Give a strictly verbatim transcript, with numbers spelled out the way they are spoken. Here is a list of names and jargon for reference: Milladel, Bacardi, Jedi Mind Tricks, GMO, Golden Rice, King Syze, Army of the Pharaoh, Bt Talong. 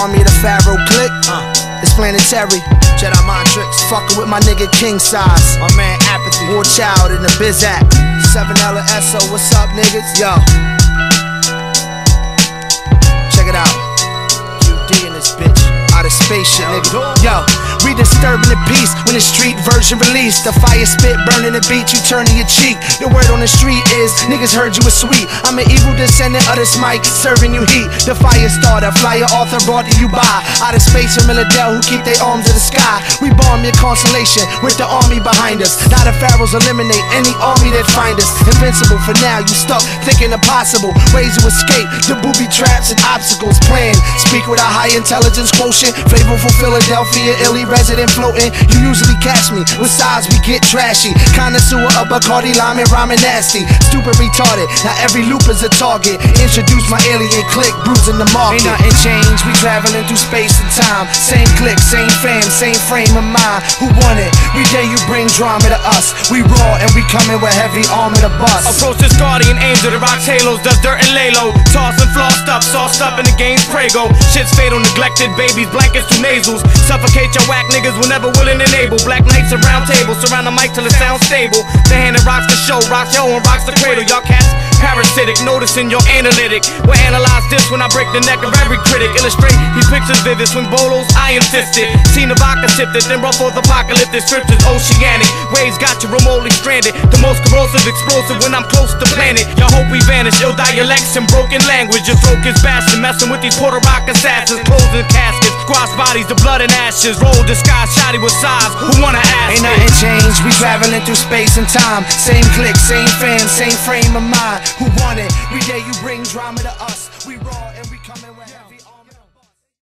Army of the Pharaoh click, uh, it's planetary. Jedi Mind Tricks, fucking with my nigga King Syze, my man Apathy, War Child in the Biz Act, seven L S O, what's up niggas? Yo, check it out, Q D in this bitch, out of space shit nigga. Yo, we disturbing the peace when the street version released. The fire spit burning the beat, you turning your cheek. The word on the street is, niggas heard you was sweet. I'm an evil descendant of this mic, serving you heat. The fire starter, flyer author brought to you by out of space from Milladel, who keep their arms in the sky. We bomb your constellation with the army behind us. Now the pharaohs eliminate any army that find us. Invincible for now, you stuck thinking of possible ways to escape the booby traps and obstacles. Plan, speak with a high intelligence quotient, flavorful Philadelphia, illy resident floating. You usually catch me with size, we get trashy. Connoisseur of Bacardi lime and rhyming nasty. Stupid retarded, now every loop is a target. Introduce my alien click, bruising the market. Ain't nothing changed, we traveling through space and time. Same click, same fam, same frame of mind. Who won it? We dare you bring drama to us. We raw and we coming with heavy armor to bust. Approach this guardian angel that rocks halos, does dirt and lay low. Tossed and flossed up, sauced up in the game's prego. Shit's fatal, neglected babies, blankets to nasals. Suffocate your whack niggas whenever willing and able. Black knights and round tables, surround the mic till it sounds stable. The hand that rocks the show, rocks yo and rocks the cradle. Y'all cats parasitic, noticing your analytic. We'll analyze this when I break the neck of every critic. Illustrate these pictures vivid, swing bolos, iron fisted. Seen the vodka sifted, then rough forth apocalyptic scriptures, oceanic. Waves got you remotely stranded. The most corrosive, explosive when I'm close to planet. Y'all hope we vanish, ill dialects and broken language. Your throat is bashing, messing with these Puerto Rock assassins. Closing caskets, squash bodies, the blood and ashes. Roll the sky, shotty with size. Who wanna ask? Ain't nothing changed, we traveling through space and time. Same click, same fan, same frame of mind. Who want it? We dare you bring drama to us. We raw and we coming with heavy.